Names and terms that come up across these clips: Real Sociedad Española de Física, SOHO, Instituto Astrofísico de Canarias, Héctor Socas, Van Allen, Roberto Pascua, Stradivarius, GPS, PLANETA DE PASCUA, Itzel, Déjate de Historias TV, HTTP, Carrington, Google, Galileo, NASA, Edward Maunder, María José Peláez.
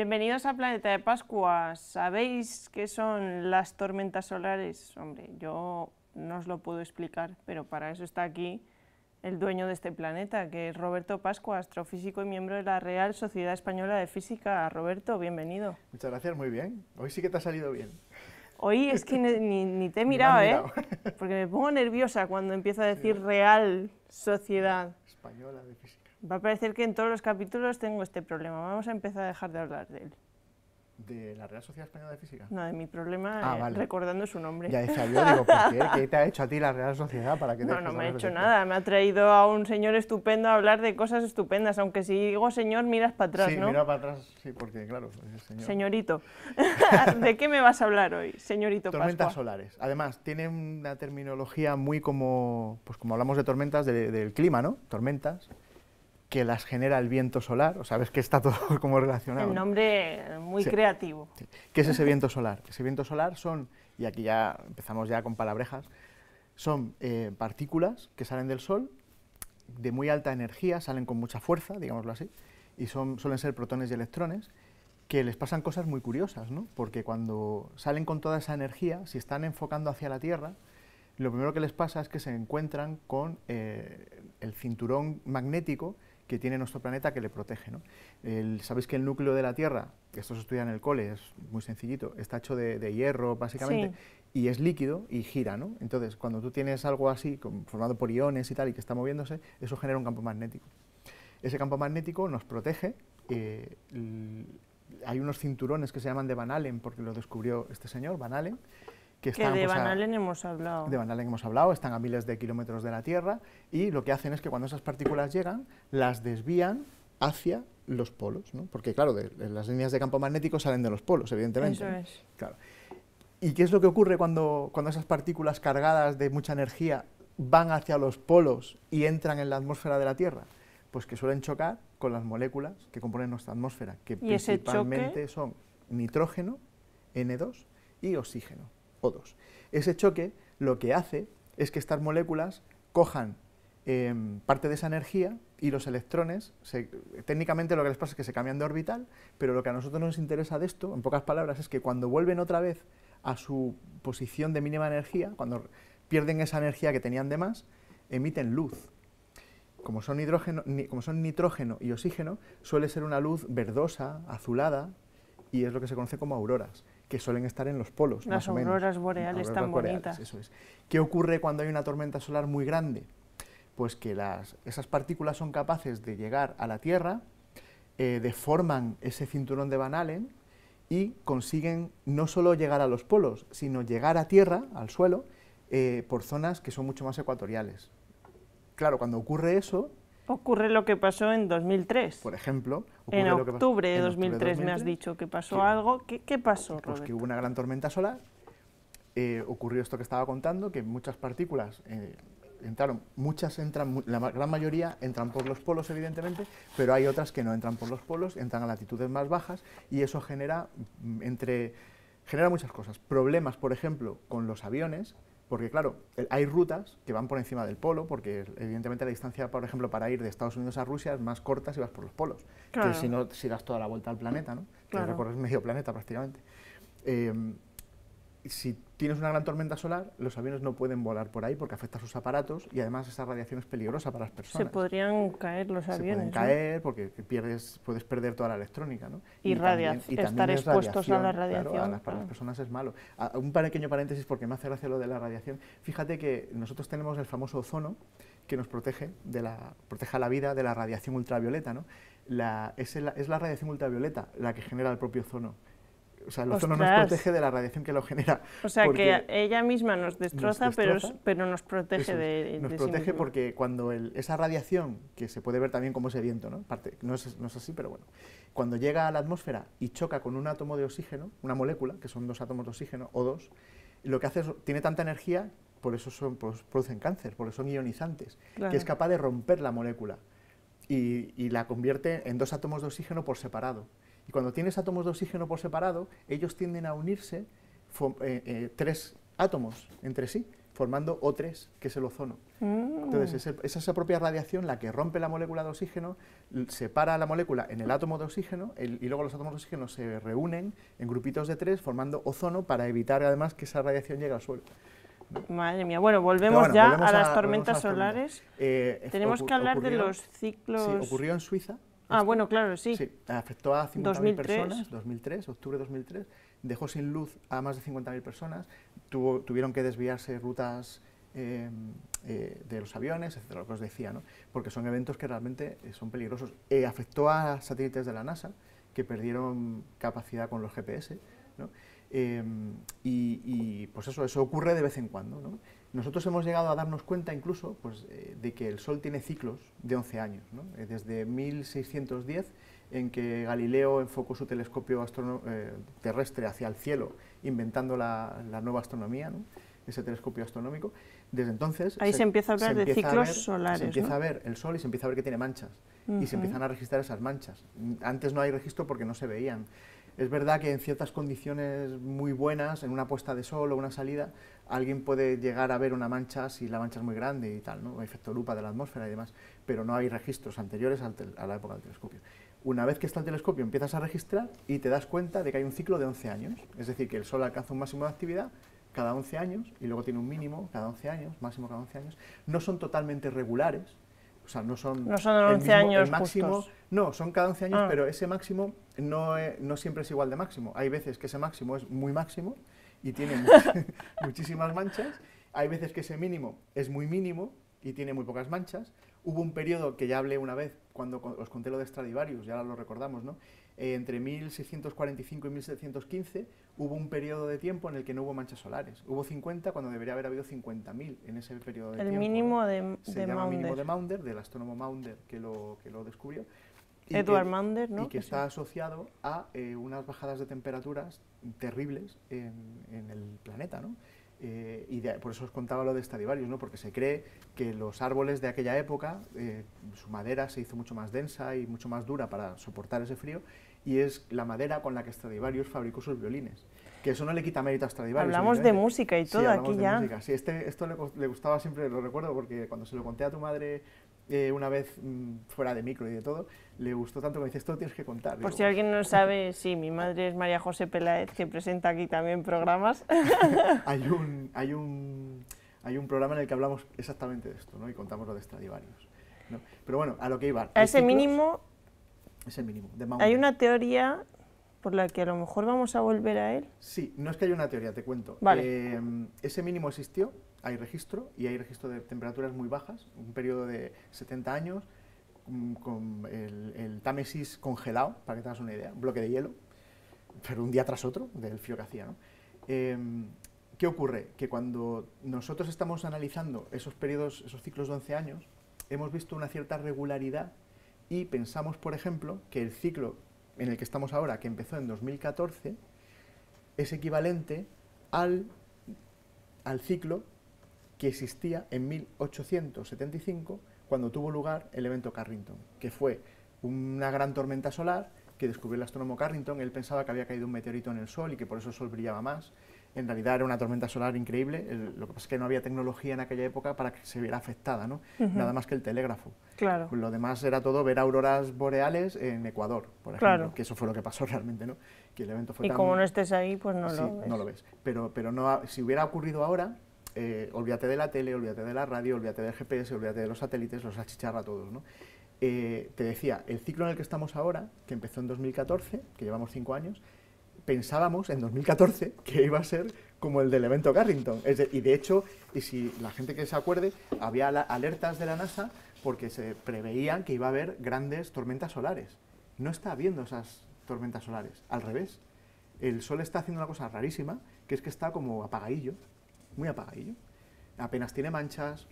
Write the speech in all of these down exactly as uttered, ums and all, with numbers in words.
Bienvenidos a Planeta de Pascua. ¿Sabéis qué son las tormentas solares? Hombre, yo no os lo puedo explicar, pero para eso está aquí el dueño de este planeta, que es Roberto Pascua, astrofísico y miembro de la Real Sociedad Española de Física. Roberto, bienvenido. Muchas gracias, muy bien. Hoy sí que te ha salido bien. Hoy es que ni, ni te he mirado, mirado, ¿eh? Porque me pongo nerviosa cuando empiezo a decir Real Sociedad Española de Física. Va a parecer que en todos los capítulos tengo este problema. Vamos a empezar a dejar de hablar de él. ¿De la Real Sociedad Española de Física? No, de mi problema, ah, vale. Recordando su nombre. Ya decía yo, digo, ¿por qué? ¿Qué te ha hecho a ti la Real Sociedad? Para que te no, no me ha hecho nada. Me ha traído a un señor estupendo a hablar de cosas estupendas. Aunque si digo señor, miras para atrás, sí, ¿no? Sí, mira para atrás, sí, porque claro, el señor. Señorito. ¿De qué me vas a hablar hoy, señorito Pascua? Tormentas solares. Además, tiene una terminología muy como, pues como hablamos de tormentas, de, del clima, ¿no? Tormentas que las genera el viento solar, o sabes que está todo como relacionado. El nombre muy sí. creativo. Sí. ¿Qué es ese viento solar? Ese viento solar son, y aquí ya empezamos ya con palabrejas, son eh, partículas que salen del Sol de muy alta energía, salen con mucha fuerza, digámoslo así, y son, suelen ser protones y electrones, que les pasan cosas muy curiosas, ¿no? Porque cuando salen con toda esa energía, si están enfocando hacia la Tierra, lo primero que les pasa es que se encuentran con eh, el cinturón magnético que tiene nuestro planeta que le protege, ¿no? El, Sabéis que el núcleo de la Tierra, que esto se estudia en el cole, es muy sencillito, está hecho de, de hierro básicamente, sí. Y es líquido y gira, ¿no? Entonces, cuando tú tienes algo así, con, formado por iones y tal, y que está moviéndose, eso genera un campo magnético. Ese campo magnético nos protege, eh, el, hay unos cinturones que se llaman de Van Allen, porque lo descubrió este señor, Van Allen, que, que de Van Allen hemos hablado. De Van Allen hemos hablado, están a miles de kilómetros de la Tierra y lo que hacen es que cuando esas partículas llegan, las desvían hacia los polos, ¿no? Porque claro, de, de las líneas de campo magnético salen de los polos, evidentemente. Eso ¿no? es. Claro. ¿Y qué es lo que ocurre cuando, cuando esas partículas cargadas de mucha energía van hacia los polos y entran en la atmósfera de la Tierra? Pues que suelen chocar con las moléculas que componen nuestra atmósfera, que principalmente son nitrógeno, ene dos, y oxígeno. O dos. Ese choque lo que hace es que estas moléculas cojan eh, parte de esa energía y los electrones, se, técnicamente lo que les pasa es que se cambian de orbital, pero lo que a nosotros nos interesa de esto, en pocas palabras, es que cuando vuelven otra vez a su posición de mínima energía, cuando pierden esa energía que tenían de más, emiten luz. Como son hidrógeno, ni, como son nitrógeno y oxígeno, suele ser una luz verdosa, azulada, y es lo que se conoce como auroras, que suelen estar en los polos, las más o menos. Las auroras boreales tan bonitas. Eso es. ¿Qué ocurre cuando hay una tormenta solar muy grande? Pues que las, esas partículas son capaces de llegar a la Tierra, eh, deforman ese cinturón de Van Allen y consiguen no solo llegar a los polos, sino llegar a Tierra, al suelo, eh, por zonas que son mucho más ecuatoriales. Claro, cuando ocurre eso... Ocurre lo que pasó en dos mil tres. Por ejemplo. En octubre de dos mil tres me has dicho que pasó sí. algo. ¿Qué, qué pasó, Roberto? Pues que hubo una gran tormenta solar. Eh, ocurrió esto que estaba contando, que muchas partículas eh, entraron, muchas entran, la gran mayoría entran por los polos, evidentemente, pero hay otras que no entran por los polos, entran a latitudes más bajas y eso genera, entre, genera muchas cosas. Problemas, por ejemplo, con los aviones. Porque claro, hay rutas que van por encima del polo, porque evidentemente la distancia, por ejemplo, para ir de Estados Unidos a Rusia es más corta si vas por los polos, claro. Que si no, si das toda la vuelta al planeta, ¿no? Claro. Te recorres medio planeta prácticamente. Eh, si tienes una gran tormenta solar, los aviones no pueden volar por ahí porque afecta a sus aparatos y además esa radiación es peligrosa para las personas. Se podrían caer los aviones. Se pueden caer, ¿no? Porque pierdes, puedes perder toda la electrónica, ¿no? Y, y, también, y estar es expuestos a la radiación. Claro, a las, para ah. las personas es malo. A, un pequeño paréntesis porque me hace gracia lo de la radiación. Fíjate que nosotros tenemos el famoso ozono que nos protege de la, protege la vida de la radiación ultravioleta, ¿no? La, es, el, es la radiación ultravioleta la que genera el propio ozono. O sea, el ozono nos protege de la radiación que lo genera. O sea, que ella misma nos destroza, nos destroza pero, pero nos protege es, de Nos de protege sí porque cuando el, esa radiación, que se puede ver también como ese viento, ¿no? Parte, no, es, no es así, pero bueno. Cuando llega a la atmósfera y choca con un átomo de oxígeno, una molécula, que son dos átomos de oxígeno, O dos, lo que hace es, tiene tanta energía, por eso son, producen cáncer, porque son ionizantes, claro. Que es capaz de romper la molécula y, y la convierte en dos átomos de oxígeno por separado. Y cuando tienes átomos de oxígeno por separado, ellos tienden a unirse eh, eh, tres átomos entre sí, formando O tres, que es el ozono. Mm. Entonces, es, el, es esa propia radiación la que rompe la molécula de oxígeno, separa la molécula en el átomo de oxígeno, el, y luego los átomos de oxígeno se reúnen en grupitos de tres, formando ozono, para evitar además que esa radiación llegue al suelo. Madre mía, bueno, volvemos bueno, ya volvemos a, a las tormentas a solares. Eh, Tenemos que hablar ocurrió, de los ciclos... Sí, ocurrió en Suiza. Ah, esto, bueno, claro, sí. Sí, afectó a cincuenta mil personas, dos mil tres, octubre de dos mil tres, dejó sin luz a más de cincuenta mil personas, tuvo, tuvieron que desviarse rutas eh, eh, de los aviones, etcétera, lo que os decía, ¿no? Porque son eventos que realmente son peligrosos. Eh, afectó a satélites de la NASA, que perdieron capacidad con los G P S, ¿no? Eh, y, y pues eso, eso ocurre de vez en cuando, ¿no? Nosotros hemos llegado a darnos cuenta incluso pues, eh, de que el Sol tiene ciclos de once años, ¿no? Eh, desde mil seiscientos diez, en que Galileo enfocó su telescopio eh, terrestre hacia el cielo, inventando la, la nueva astronomía, ¿no? Ese telescopio astronómico. Desde entonces... Ahí se, se empieza a hablar de ciclos ver, solares, Se empieza ¿no? a ver el Sol y se empieza a ver que tiene manchas, uh-huh. y se empiezan a registrar esas manchas. Antes no hay registro porque no se veían. Es verdad que en ciertas condiciones muy buenas, en una puesta de sol o una salida, alguien puede llegar a ver una mancha si la mancha es muy grande y tal, ¿no? Efecto lupa de la atmósfera y demás, pero no hay registros anteriores a la época del telescopio. Una vez que está el telescopio empiezas a registrar y te das cuenta de que hay un ciclo de once años, es decir, que el Sol alcanza un máximo de actividad cada once años y luego tiene un mínimo cada once años, máximo cada once años. No son totalmente regulares. O sea, no son, no son once el mismo, años el máximo, justos. No, son cada once años, ah. pero ese máximo no, es, no siempre es igual de máximo. Hay veces que ese máximo es muy máximo y tiene much, muchísimas manchas. Hay veces que ese mínimo es muy mínimo y tiene muy pocas manchas. Hubo un periodo que ya hablé una vez cuando os conté lo de Stradivarius, ya lo recordamos, ¿no? Eh, entre mil seiscientos cuarenta y cinco y mil setecientos quince hubo un periodo de tiempo en el que no hubo manchas solares. Hubo cincuenta cuando debería haber habido cincuenta mil en ese periodo de tiempo. El mínimo de, se de llama Maunder. mínimo de Maunder, del astrónomo Maunder que lo, que lo descubrió. Y Edward que, Maunder, ¿no? Y que está sí. asociado a eh, unas bajadas de temperaturas terribles en, en el planeta, ¿no? Eh, y de, por eso os contaba lo de Stradivarius, ¿no? Porque se cree que los árboles de aquella época, eh, su madera se hizo mucho más densa y mucho más dura para soportar ese frío, y es la madera con la que Stradivarius fabricó sus violines. Que eso no le quita mérito a Stradivarius. Hablamos de música y todo sí, aquí de ya. Música. Sí, este, esto le, le gustaba siempre, lo recuerdo, porque cuando se lo conté a tu madre eh, una vez mmm, fuera de micro y de todo, le gustó tanto que me dice, esto lo tienes que contar. Por Digo, si alguien no sabe, sí, mi madre es María José Peláez, que presenta aquí también programas. hay, un, hay, un, hay un programa en el que hablamos exactamente de esto, ¿no? Y contamos lo de Stradivarius, ¿no? Pero bueno, a lo que iba. A ese ciclos, mínimo... Es el mínimo, de Maunder. Hay una teoría por la que a lo mejor vamos a volver a él. Sí, no es que haya una teoría, te cuento. Vale. Eh, ese mínimo existió, hay registro, y hay registro de temperaturas muy bajas, un periodo de setenta años, con el, el Támesis congelado, para que te hagas una idea, un bloque de hielo, pero un día tras otro, del frío que hacía, ¿no? Eh, ¿Qué ocurre? Que cuando nosotros estamos analizando esos periodos, esos ciclos de once años, hemos visto una cierta regularidad. Y pensamos, por ejemplo, que el ciclo en el que estamos ahora, que empezó en dos mil catorce, es equivalente al, al ciclo que existía en mil ochocientos setenta y cinco, cuando tuvo lugar el evento Carrington, que fue una gran tormenta solar que descubrió el astrónomo Carrington. Él pensaba que había caído un meteorito en el Sol y que por eso el Sol brillaba más. En realidad era una tormenta solar increíble, el, lo que pasa es que no había tecnología en aquella época para que se viera afectada, ¿no? Uh-huh. Nada más que el telégrafo. Claro. Lo demás era todo ver auroras boreales en Ecuador, por ejemplo, claro. que eso fue lo que pasó realmente, ¿no? Que el evento fue y tan... como no estés ahí, pues no sí, lo ves. no lo ves. Pero, pero no, si hubiera ocurrido ahora, eh, olvídate de la tele, olvídate de la radio, olvídate del G P S, olvídate de los satélites, los achicharra a todos, ¿no? Eh, te decía, el ciclo en el que estamos ahora, que empezó en dos mil catorce, que llevamos cinco años, pensábamos en dos mil catorce que iba a ser como el del evento Carrington. Es de, y de hecho, y si la gente que se acuerde, había la, alertas de la NASA porque se preveían que iba a haber grandes tormentas solares. No está habiendo esas tormentas solares, al revés. El Sol está haciendo una cosa rarísima, que es que está como apagadillo, muy apagadillo. Apenas tiene manchas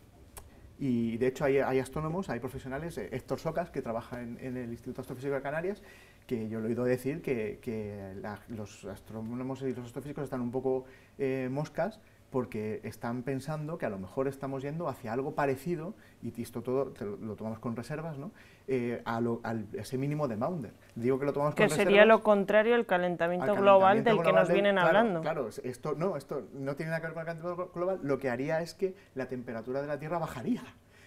y de hecho hay, hay astrónomos, hay profesionales, eh, Héctor Socas, que trabaja en, en el Instituto Astrofísico de Canarias, que yo lo he oído decir que, que la, los astrónomos y los astrofísicos están un poco eh, moscas porque están pensando que a lo mejor estamos yendo hacia algo parecido, y esto todo te lo, lo tomamos con reservas, ¿no? eh, a, lo, a ese mínimo de Maunder. Digo que lo tomamos que con reservas. Que sería lo contrario al calentamiento, al calentamiento global del global que nos del, vienen claro, hablando. Claro, esto no, esto no tiene nada que ver con el calentamiento global, lo que haría es que la temperatura de la Tierra bajaría.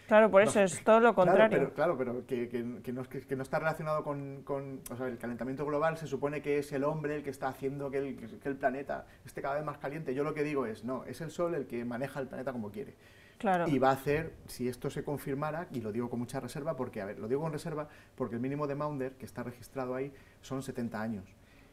Claro, por eso no, es todo lo contrario. Claro, pero, claro, pero que, que, que, no, que, que no está relacionado con, con... O sea, el calentamiento global se supone que es el hombre el que está haciendo que el, que el planeta esté cada vez más caliente. Yo lo que digo es, no, es el Sol el que maneja el planeta como quiere. Claro. Y va a hacer, si esto se confirmara, y lo digo con mucha reserva, porque, a ver, lo digo con reserva porque el mínimo de Maunder, que está registrado ahí, son setenta años.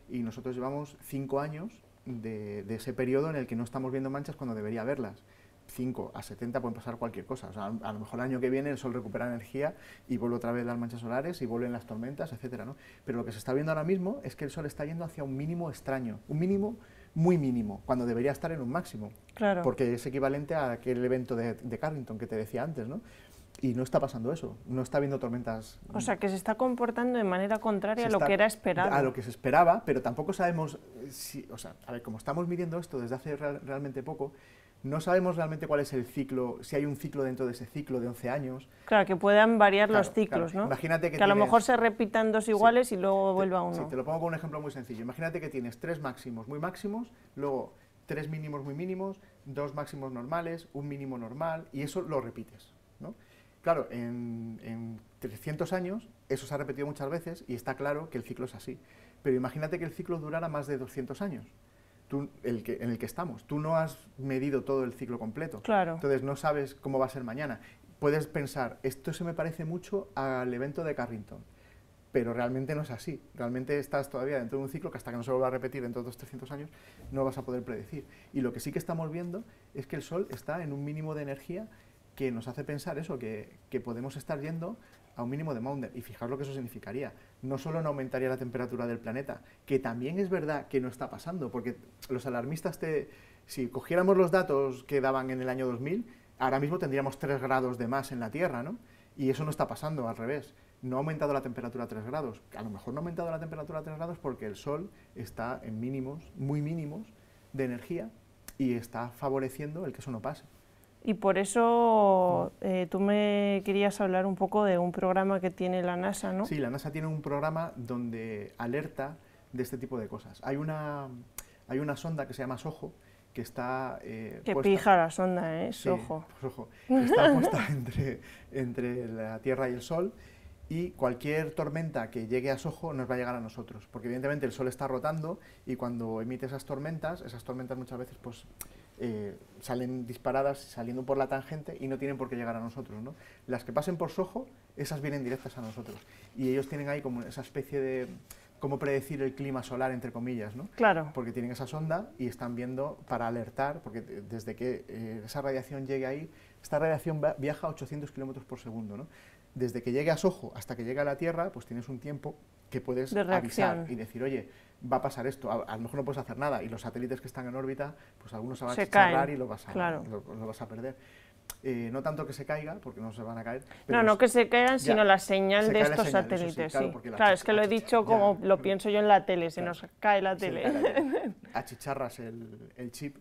Y nosotros llevamos cinco años de, de ese periodo en el que no estamos viendo manchas cuando debería haberlas. cinco a setenta pueden pasar cualquier cosa, o sea, a lo mejor el año que viene el Sol recupera energía y vuelve otra vez las manchas solares y vuelven las tormentas, etcétera, ¿no? Pero lo que se está viendo ahora mismo es que el Sol está yendo hacia un mínimo extraño, un mínimo muy mínimo, cuando debería estar en un máximo, claro, porque es equivalente a aquel evento de, de Carrington que te decía antes, ¿no? Y no está pasando eso, no está habiendo tormentas. O sea, que se está comportando de manera contraria a lo que era esperado. A lo que se esperaba, pero tampoco sabemos, si, o sea, a ver, como estamos midiendo esto desde hace real, realmente poco, no sabemos realmente cuál es el ciclo, si hay un ciclo dentro de ese ciclo de once años. Claro, que puedan variar claro, los ciclos, claro. ¿No? Imagínate que, que tienes, a lo mejor se repitan dos iguales sí, y luego vuelva uno. Sí, te lo pongo con un ejemplo muy sencillo. Imagínate que tienes tres máximos muy máximos, luego tres mínimos muy mínimos, dos máximos normales, un mínimo normal, y eso lo repites, ¿no? Claro, en, en trescientos años eso se ha repetido muchas veces y está claro que el ciclo es así. Pero imagínate que el ciclo durara más de doscientos años. Tú, el que, en el que estamos, tú no has medido todo el ciclo completo, claro. Entonces no sabes cómo va a ser mañana. Puedes pensar, esto se me parece mucho al evento de Carrington, pero realmente no es así, realmente estás todavía dentro de un ciclo que hasta que no se vuelva a repetir dentro de dos, trescientos años no vas a poder predecir. Y lo que sí que estamos viendo es que el Sol está en un mínimo de energía que nos hace pensar eso, que, que podemos estar yendo a un mínimo de Maunder, y fijaros lo que eso significaría. No solo no aumentaría la temperatura del planeta, que también es verdad que no está pasando, porque los alarmistas, te, si cogiéramos los datos que daban en el año dos mil, ahora mismo tendríamos tres grados de más en la Tierra, ¿no? Y eso no está pasando, al revés. No ha aumentado la temperatura a tres grados. A lo mejor no ha aumentado la temperatura a tres grados porque el Sol está en mínimos, muy mínimos, de energía, y está favoreciendo el que eso no pase. Y por eso eh, tú me querías hablar un poco de un programa que tiene la NASA, ¿no? Sí, la NASA tiene un programa donde alerta de este tipo de cosas. Hay una, hay una sonda que se llama SOHO, que está... Eh, que puesta, pija la sonda, ¿eh? SOHO. Sí, SOHO. Está puesta entre, entre la Tierra y el Sol, y cualquier tormenta que llegue a SOHO nos va a llegar a nosotros, porque evidentemente el Sol está rotando y cuando emite esas tormentas, esas tormentas muchas veces pues... Eh, salen disparadas, saliendo por la tangente y no tienen por qué llegar a nosotros, ¿no? Las que pasen por SOHO, esas vienen directas a nosotros. Y ellos tienen ahí como esa especie de... cómo predecir el clima solar, entre comillas, ¿no? Claro. Porque tienen esa sonda y están viendo para alertar, porque desde que eh, esa radiación llegue ahí, esta radiación viaja a ochocientos kilómetros por segundo, ¿no? Desde que llegue a SOHO hasta que llegue a la Tierra, pues tienes un tiempo que puedes avisar y decir, oye, va a pasar esto, a, a lo mejor no puedes hacer nada, y los satélites que están en órbita, pues algunos se van a chicharrar y lo vas a, claro. lo, lo vas a perder. Eh, no tanto que se caiga, porque no se van a caer. Pero no, no que se caigan, ya, sino la señal de estos señal, satélites. Sí, claro, sí. Claro, es que lo he dicho como ya. lo pienso yo en la tele, se claro. nos cae la tele. Cae la tele. Achicharras el, el chip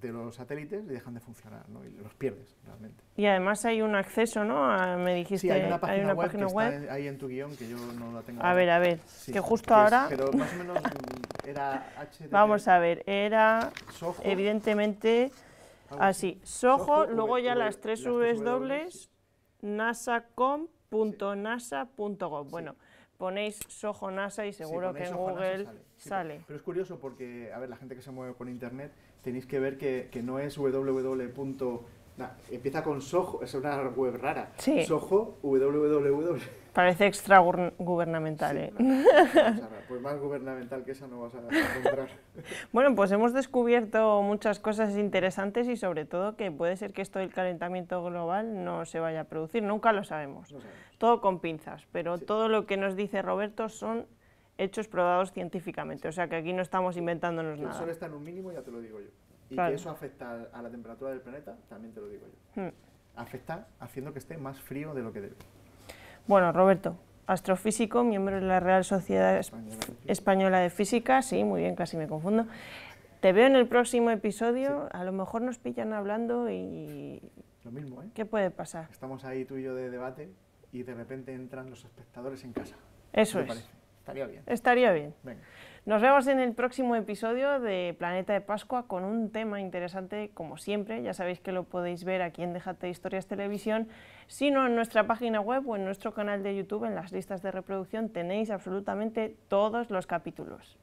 de los satélites y dejan de funcionar, ¿no? Y los pierdes realmente. Y además hay un acceso, ¿no? A, me dijiste, sí, hay una página, hay una web, página web que está ahí en tu guión, que yo no la tengo. A ver, a ver, sí, que justo que ahora... Es, pero más o menos era... H T T P. Vamos a ver, era SOHO, evidentemente así, SOHO, SOHO luego ya las tres Vs dobles, nasa punto com punto nasa punto gov. Bueno, ponéis SOHO NASA y seguro sí, que en SOHO Google sale. Sí, sale. Pero es curioso porque, a ver, la gente que se mueve por internet, tenéis que ver que, que no es www. Nah, empieza con SOHO, es una web rara. Sí. SOHO, www. Parece extragubernamental, sí, ¿eh? Claro, pues más gubernamental que esa no vas a encontrar. Bueno, pues hemos descubierto muchas cosas interesantes y sobre todo que puede ser que esto del calentamiento global no se vaya a producir, nunca lo sabemos. No sabemos. Todo con pinzas, pero sí, todo lo que nos dice Roberto son hechos probados científicamente, o sea que aquí no estamos inventándonos nada. El Sol está en un mínimo, ya te lo digo yo. Y claro, que eso afecta a la temperatura del planeta, también te lo digo yo. Hmm. Afecta haciendo que esté más frío de lo que debe. Bueno, Roberto, astrofísico, miembro de la Real Sociedad Española de Física, sí, muy bien, casi me confundo. Te veo en el próximo episodio, sí. A lo mejor nos pillan hablando y... Lo mismo, ¿eh? ¿Qué puede pasar? Estamos ahí tú y yo de debate y de repente entran los espectadores en casa. Eso es. Parece? Estaría bien. Estaría bien. Venga. Nos vemos en el próximo episodio de Planeta de Pascua con un tema interesante, como siempre. Ya sabéis que lo podéis ver aquí en Déjate de Historias Televisión, sino en nuestra página web o en nuestro canal de YouTube. En las listas de reproducción tenéis absolutamente todos los capítulos.